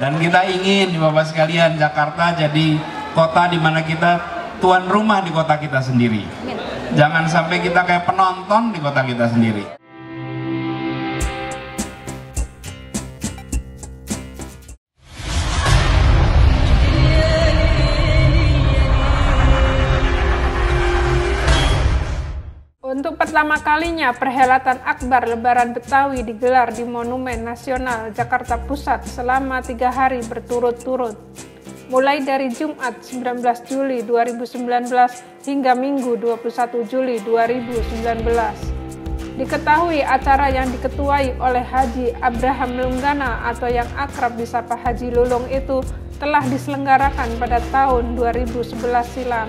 Dan kita ingin Bapak sekalian, Jakarta jadi kota di mana kita tuan rumah di kota kita sendiri. Jangan sampai kita kayak penonton di kota kita sendiri. Untuk pertama kalinya, perhelatan Akbar Lebaran Betawi digelar di Monumen Nasional Jakarta Pusat selama 3 hari berturut-turut. Mulai dari Jumat 19 Juli 2019 hingga Minggu 21 Juli 2019. Diketahui acara yang diketuai oleh Haji Abraham Lunggana atau yang akrab disapa Haji Lulung itu telah diselenggarakan pada tahun 2011 silam.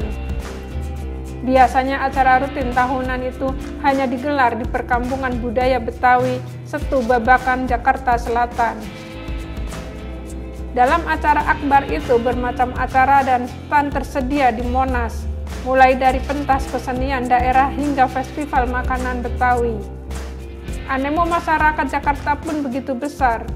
Biasanya acara rutin tahunan itu hanya digelar di perkampungan budaya Betawi, Setu Babakan, Jakarta Selatan. Dalam acara Akbar itu bermacam acara dan stand tersedia di Monas, mulai dari pentas kesenian daerah hingga festival makanan Betawi. Animo masyarakat Jakarta pun begitu besar.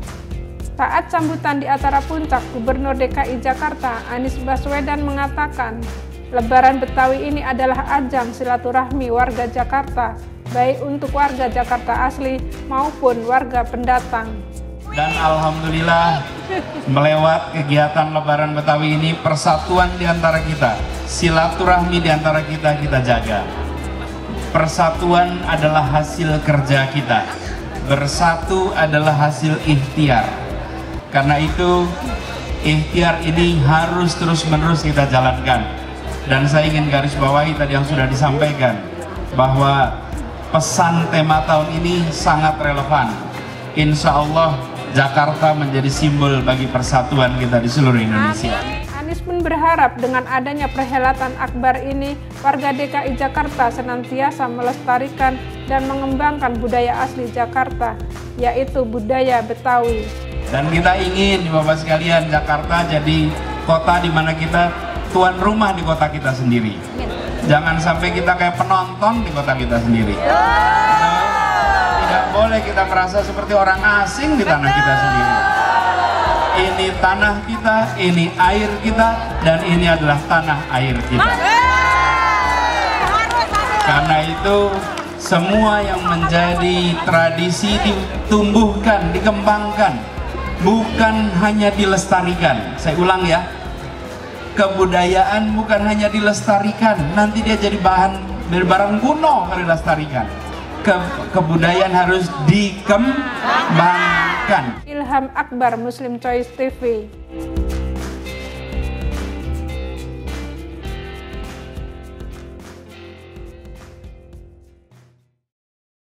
Saat sambutan di acara puncak, Gubernur DKI Jakarta Anies Baswedan mengatakan, Lebaran Betawi ini adalah ajang silaturahmi warga Jakarta, baik untuk warga Jakarta asli maupun warga pendatang. Dan alhamdulillah melewat kegiatan Lebaran Betawi ini, persatuan di antara kita, silaturahmi di antara kita jaga. Persatuan adalah hasil kerja kita. Bersatu adalah hasil ikhtiar. Karena itu ikhtiar ini harus terus-menerus kita jalankan. Dan saya ingin garis bawahi tadi yang sudah disampaikan, bahwa pesan tema tahun ini sangat relevan. Insya Allah Jakarta menjadi simbol bagi persatuan kita di seluruh Indonesia. Anies pun berharap dengan adanya perhelatan Akbar ini, warga DKI Jakarta senantiasa melestarikan dan mengembangkan budaya asli Jakarta, yaitu budaya Betawi. Dan kita ingin Bapak sekalian, Jakarta jadi kota di mana kita tuan rumah di kota kita sendiri. Jangan sampai kita kayak penonton di kota kita sendiri. Tidak boleh kita merasa seperti orang asing di tanah kita sendiri. Ini tanah kita, ini air kita, dan ini adalah tanah air kita. Karena itu semua yang menjadi tradisi ditumbuhkan, dikembangkan, bukan hanya dilestarikan. Saya ulang ya, kebudayaan bukan hanya dilestarikan, nanti dia jadi bahan dari barang kuno kalau dilestarikan. Kebudayaan harus dikembangkan. Ilham Akbar, Moeslim Choice TV.